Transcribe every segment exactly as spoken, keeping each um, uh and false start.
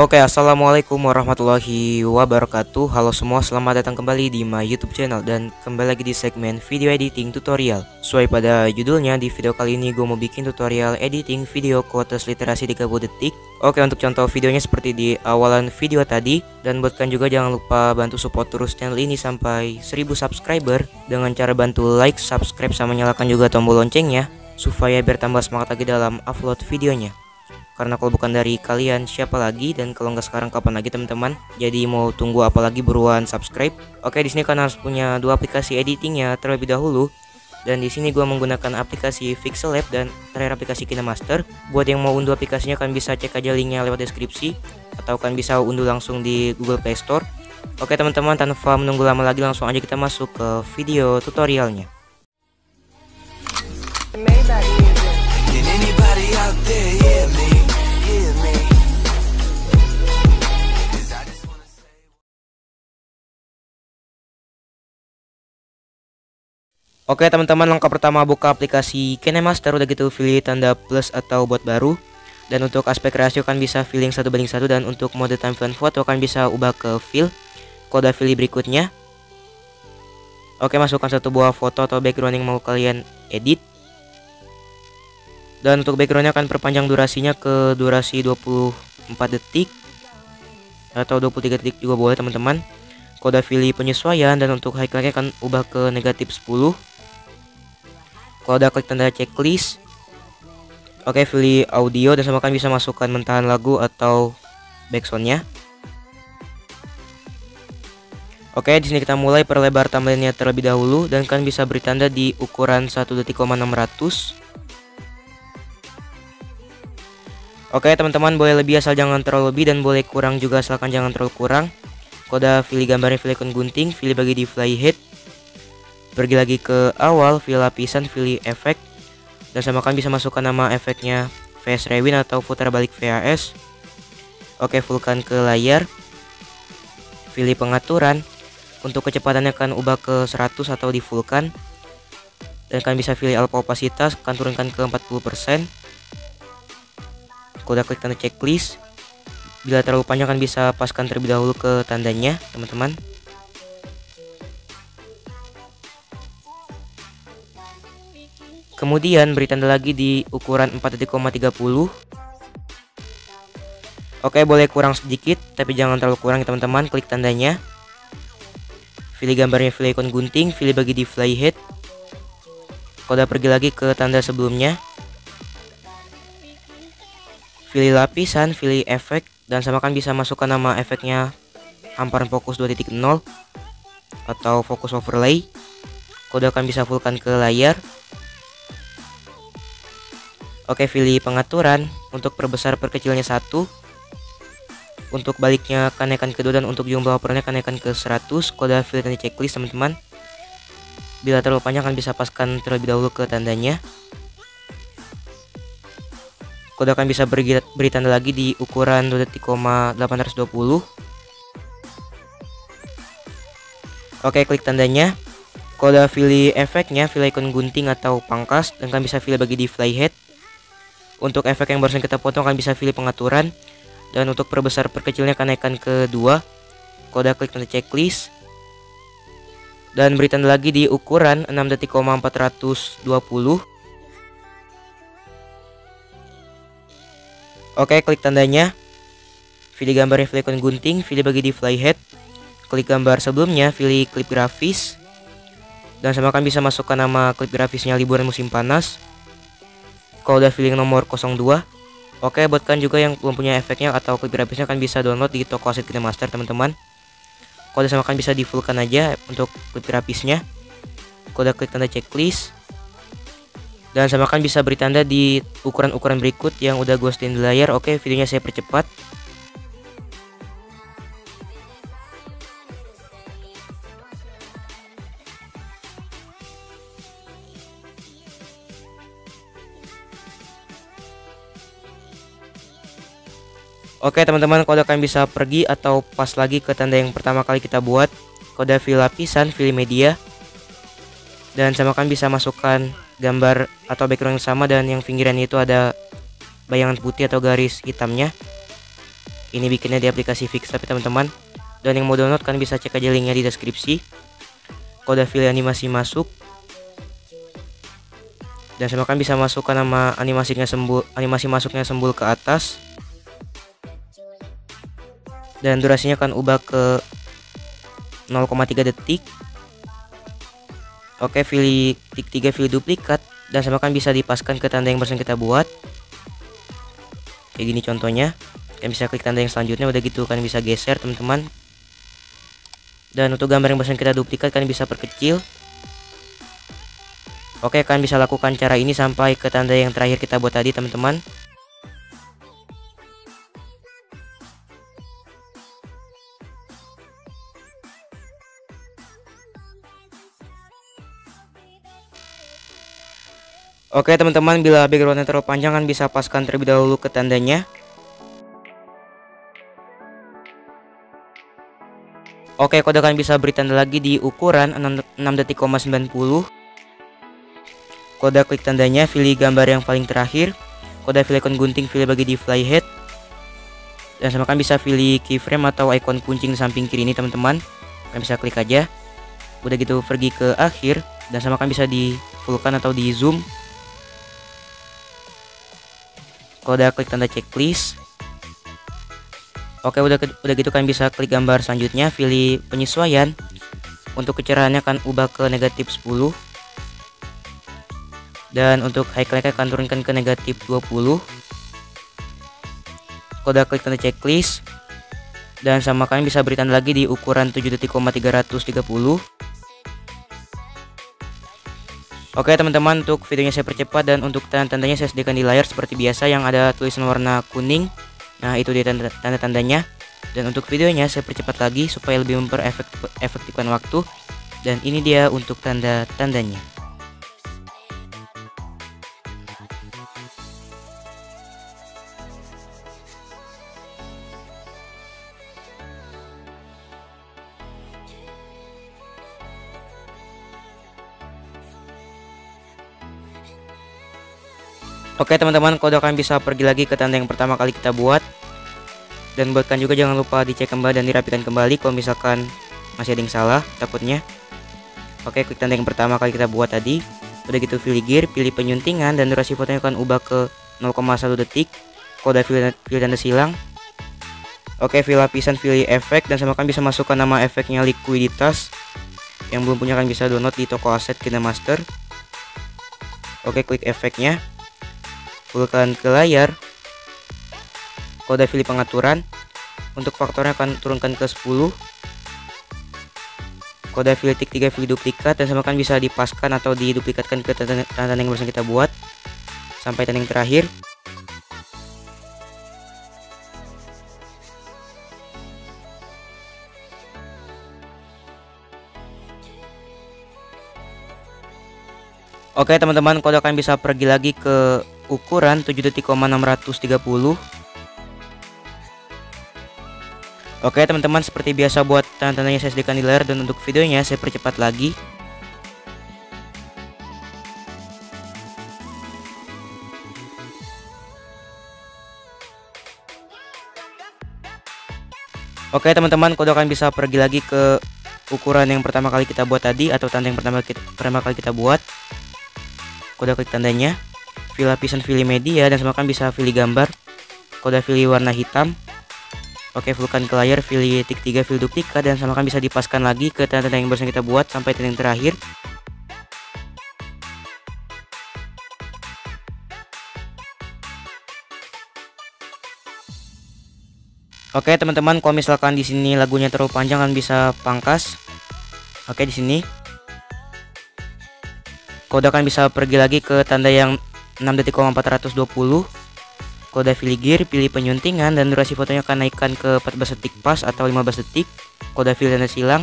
Oke, assalamualaikum warahmatullahi wabarakatuh. Halo semua, selamat datang kembali di my YouTube channel dan kembali lagi di segmen video editing tutorial. Sesuai pada judulnya, di video kali ini gue mau bikin tutorial editing video quotes literasi di tiga puluh detik. Oke, untuk contoh videonya seperti di awalan video tadi, dan buatkan juga jangan lupa bantu support terus channel ini sampai seribu subscriber dengan cara bantu like, subscribe, sama nyalakan juga tombol loncengnya supaya biar tambah semangat lagi dalam upload videonya. Karena kalau bukan dari kalian siapa lagi, dan kalau nggak sekarang kapan lagi teman-teman. Jadi mau tunggu apalagi, buruan subscribe. Oke, di sini kan harus punya dua aplikasi editingnya terlebih dahulu. Dan di sini gua menggunakan aplikasi Pixellab dan terakhir aplikasi Kinemaster. Buat yang mau unduh aplikasinya kan bisa cek aja linknya lewat deskripsi, atau kan bisa unduh langsung di Google Play Store. Oke teman-teman, tanpa menunggu lama lagi langsung aja kita masuk ke video tutorialnya. Oke teman-teman, langkah pertama buka aplikasi Kinemaster, udah gitu pilih tanda plus atau buat baru. Dan untuk aspek rasio kan bisa filling satu banding satu, dan untuk mode tampilan foto kan bisa ubah ke fill. Kalau udah pilih berikutnya, oke, masukkan satu buah foto atau background yang mau kalian edit. Dan untuk backgroundnya akan perpanjang durasinya ke durasi dua puluh empat detik atau dua puluh tiga detik juga boleh teman-teman. Kalau udah pilih penyesuaian, dan untuk highlightnya akan ubah ke negatif sepuluh. Kalau udah klik tanda checklist, oke, pilih audio, dan sama kan bisa masukkan mentahan lagu atau backsoundnya. Oke, di sini kita mulai perlebar thumbnailnya terlebih dahulu, dan kan bisa beri tanda di ukuran satu detik koma enam ratus. Oke teman-teman, boleh lebih asal jangan terlalu lebih, dan boleh kurang juga asalkan jangan terlalu kurang. Kalau udah pilih gambarnya, pilih ikon gunting, pilih bagi di flyhead, pergi lagi ke awal, pilih lapisan, pilih efek. Dan samakan bisa masukkan nama efeknya V S Rewind atau putar balik V A S. Oke, fullkan ke layar. Pilih pengaturan. Untuk kecepatannya akan ubah ke seratus atau di fullkan. Dan kan bisa pilih alpha opasitas, akan turunkan ke empat puluh persen. Kalau udah klik tanda checklist, bila terlalu panjang kan bisa paskan terlebih dahulu ke tandanya teman-teman. Kemudian beri tanda lagi di ukuran empat detik koma tiga puluh. Oke, boleh kurang sedikit, tapi jangan terlalu kurang ya teman-teman. Klik tandanya, pilih gambarnya, pilih ikon gunting, pilih bagi di flyhead. Kalau udah pergi lagi ke tanda sebelumnya, pilih lapisan, pilih efek, dan samakan bisa masukkan nama efeknya hamparan fokus dua titik nol atau fokus overlay. Kode akan bisa fullkan ke layar. Oke, pilih pengaturan. Untuk perbesar perkecilnya satu. Untuk baliknya akan naikkan ke dua, dan untuk jumlah overlay akan naikkan ke seratus. Kode pilih tanda checklist teman-teman. Bila terlalu panjang akan bisa paskan terlebih dahulu ke tandanya. Kode akan bisa beri, beri tanda lagi di ukuran dua detik koma delapan ratus dua puluh. Oke, klik tandanya. Kalau udah pilih efeknya, pilih ikon gunting atau pangkas, dan kan bisa pilih bagi di flyhead. Untuk efek yang barusan kita potong kan bisa pilih pengaturan, dan untuk perbesar perkecilnya akan naikkan ke dua. Kode klik tanda checklist, dan beri tanda lagi di ukuran enam detik koma empat ratus dua puluh. Oke, klik tandanya. Pilih gambarnya, pilih ikon gunting, pilih bagi di flyhead. Klik gambar sebelumnya, pilih klip grafis. Dan samakan bisa masukkan nama klip grafisnya liburan musim panas. Kalau udah feeling nomor nol dua. Oke, buatkan juga yang belum punya efeknya atau klip grafisnya kan bisa download di toko aset Kinemaster teman-teman. Kalau udah samakan bisa di fullkan aja untuk klip grafisnya. Kalau udah klik tanda checklist, dan samakan bisa beri tanda di ukuran-ukuran berikut yang udah gue setin di layar. Oke, videonya saya percepat. Oke teman-teman, kode akan bisa pergi atau pas lagi ke tanda yang pertama kali kita buat. Kode pilih lapisan, pilih media, dan samakan bisa masukkan gambar atau background yang sama, dan yang pinggiran itu ada bayangan putih atau garis hitamnya. Ini bikinnya di aplikasi Pixellab ya teman-teman. Dan yang mau download kan bisa cek aja linknya di deskripsi. Kalau udah pilih animasi masuk, dan sama kan bisa masukkan nama animasinya sembul, animasi masuknya sembul ke atas. Dan durasinya kan ubah ke nol koma tiga detik. Oke, pilih tik tiga, pilih duplikat, dan sama kan bisa dipaskan ke tanda yang barusan kita buat. Kayak gini contohnya. Kalian bisa klik tanda yang selanjutnya, udah gitu kan bisa geser teman-teman. Dan untuk gambar yang barusan kita duplikat kan bisa perkecil. Oke, kalian bisa lakukan cara ini sampai ke tanda yang terakhir kita buat tadi teman-teman. Oke teman-teman, bila backgroundnya terlalu panjang kan bisa paskan terlebih dahulu ke tandanya. Oke, kode kalian bisa beri tanda lagi di ukuran enam detik koma sembilan puluh. Kode klik tandanya, pilih gambar yang paling terakhir. Kode pilih ikon gunting, pilih bagi di flyhead. Dan sama kan bisa pilih keyframe atau ikon kuncing di samping kiri ini teman-teman. Kalian bisa klik aja. Udah gitu pergi ke akhir, dan sama kan bisa di fullkan atau di zoom. Kode klik tanda checklist. Oke, udah udah gitu kan bisa klik gambar selanjutnya, pilih penyesuaian. Untuk kecerahannya kan ubah ke negatif sepuluh. Dan untuk highlight-nya kan turunkan ke negatif dua puluh. Kode klik tanda checklist. Dan sama kalian bisa beri tanda lagi di ukuran tujuh detik koma tiga ratus tiga puluh. Oke teman-teman, untuk videonya saya percepat, dan untuk tanda-tandanya saya sediakan di layar seperti biasa yang ada tulisan warna kuning. Nah, itu dia tanda-tandanya. Dan untuk videonya saya percepat lagi supaya lebih memperefektifkan waktu. Dan ini dia untuk tanda-tandanya. Oke teman-teman, kode kalian bisa pergi lagi ke tanda yang pertama kali kita buat. Dan buatkan juga jangan lupa dicek kembali dan dirapikan kembali kalau misalkan masih ada yang salah, takutnya. Oke, klik tanda yang pertama kali kita buat tadi. Udah gitu pilih gear, pilih penyuntingan, dan durasi fotonya akan ubah ke nol koma satu detik. Kode pilih, pilih tanda silang. Oke, pilih lapisan, pilih efek, dan sama kan bisa masukkan nama efeknya likuiditas. Yang belum punya kan bisa download di toko aset Kinemaster. Oke, klik efeknya, fullkan ke layar. Kode pilih pengaturan. Untuk faktornya akan turunkan ke sepuluh. Kode pilih tik tiga, pilih duplikat, dan sama kan bisa dipaskan atau diduplikatkan ke tanda-tanda yang barusan kita buat sampai tanda yang terakhir. Oke teman-teman, kode akan bisa pergi lagi ke ukuran tujuh detik koma enam ratus tiga puluh. Oke teman-teman, seperti biasa buat tanda-tandanya saya sediakan di layar, dan untuk videonya saya percepat lagi. Oke teman-teman, kode akan bisa pergi lagi ke ukuran yang pertama kali kita buat tadi, atau tanda yang pertama, kita, pertama kali kita buat. Kode klik tandanya, pilih lapisan, pilih media, dan sama kan bisa pilih gambar. Kode pilih warna hitam. Oke, fullkan ke layar, pilih tik tiga, pilih duplikat, dan sama kan bisa dipaskan lagi ke tanda-tanda yang barusan kita buat sampai tanda yang terakhir. Oke teman-teman, kalau misalkan di sini lagunya terlalu panjang kan bisa pangkas. Oke, di sini kode kan bisa pergi lagi ke tanda yang enam detik koma empat ratus dua puluh. Kode pilih gear, pilih penyuntingan, dan durasi fotonya akan naikkan ke empat belas detik pas atau lima belas detik. Kode pilih tanda silang,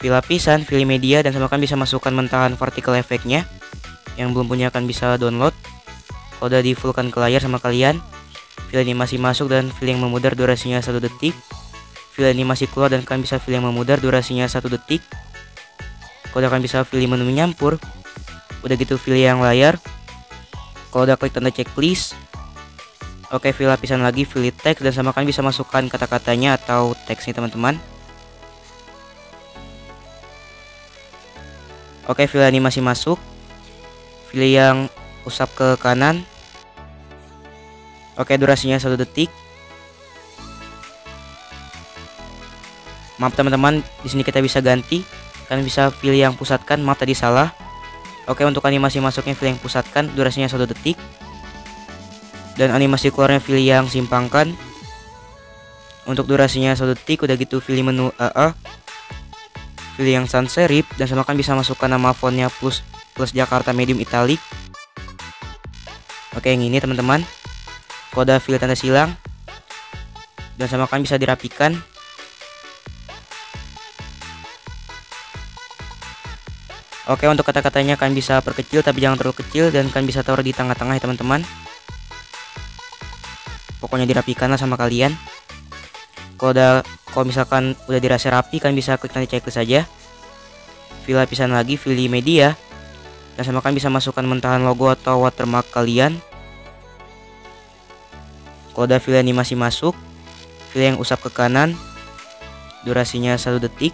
pilih lapisan, pilih media, dan sama kan bisa masukkan mentahan vertical efeknya. Yang belum punya akan bisa download. Kode di fullkan ke layar sama kalian, pilih animasi masuk dan pilih yang memudar, durasinya satu detik. Pilih animasi keluar dan kan bisa pilih yang memudar, durasinya satu detik. Kode akan bisa pilih menu menyampur. Udah gitu pilih yang layar. Kalau udah klik tanda checklist. Oke, fill lapisan lagi, fill text, dan sama kalian bisa masukkan kata-katanya atau teksnya teman-teman. Oke, fill animasi masuk, pilih yang usap ke kanan. Oke, durasinya satu detik. Maaf teman-teman, di sini kita bisa ganti. Kalian bisa pilih yang pusatkan. Maaf tadi salah. Oke, untuk animasi masuknya pilih yang pusatkan, durasinya satu detik. Dan animasi keluarnya pilih yang simpangkan. Untuk durasinya satu detik, udah gitu pilih menu A A. Pilih yang sans serif, dan sama kan bisa masukkan nama fontnya plus plus Jakarta medium italic. Oke, yang ini teman-teman, kode fill tanda silang, dan sama kan bisa dirapikan. Oke, untuk kata-katanya kan bisa perkecil tapi jangan terlalu kecil, dan kan bisa taruh di tengah-tengah ya teman-teman. Pokoknya dirapikanlah sama kalian. Kode kalau misalkan udah dirasa rapi, kan bisa klik nanti checklist saja. Pilih lapisan lagi, pilih media, dan sama kan bisa masukkan mentahan logo atau watermark kalian. Kalau udah pilih animasi masuk, pilih yang usap ke kanan, durasinya satu detik.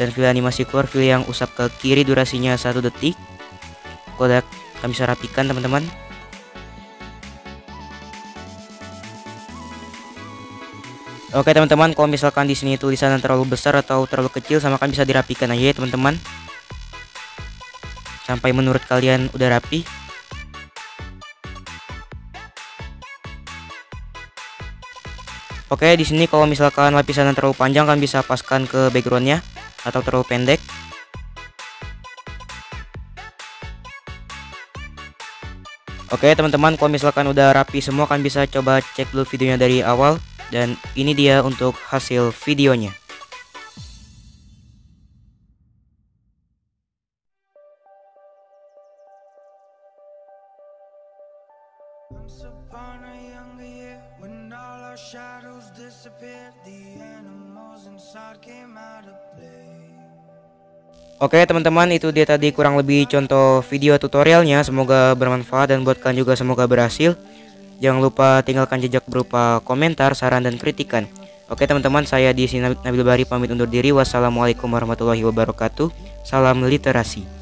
Dan pilih animasi keluar, pilih yang usap ke kiri, durasinya satu detik. Kalau udah kami bisa rapikan teman-teman. Oke teman-teman, kalau misalkan di sini tulisan terlalu besar atau terlalu kecil, sama kan bisa dirapikan aja ya teman-teman, sampai menurut kalian udah rapi. Oke, di sini kalau misalkan lapisan terlalu panjang, kan bisa paskan ke backgroundnya atau terlalu pendek. Oke teman-teman, kalau misalkan udah rapi semua, kan bisa coba cek dulu videonya dari awal. Dan ini dia untuk hasil videonya. Once upon a younger year, when all our shadows disappeared, the animals inside came out of play. Oke teman-teman, itu dia tadi kurang lebih contoh video tutorialnya. Semoga bermanfaat, dan buat kalian juga semoga berhasil. Jangan lupa tinggalkan jejak berupa komentar, saran, dan kritikan. Oke teman-teman, saya di sini Nabil Bahri pamit undur diri. Wassalamualaikum warahmatullahi wabarakatuh. Salam literasi.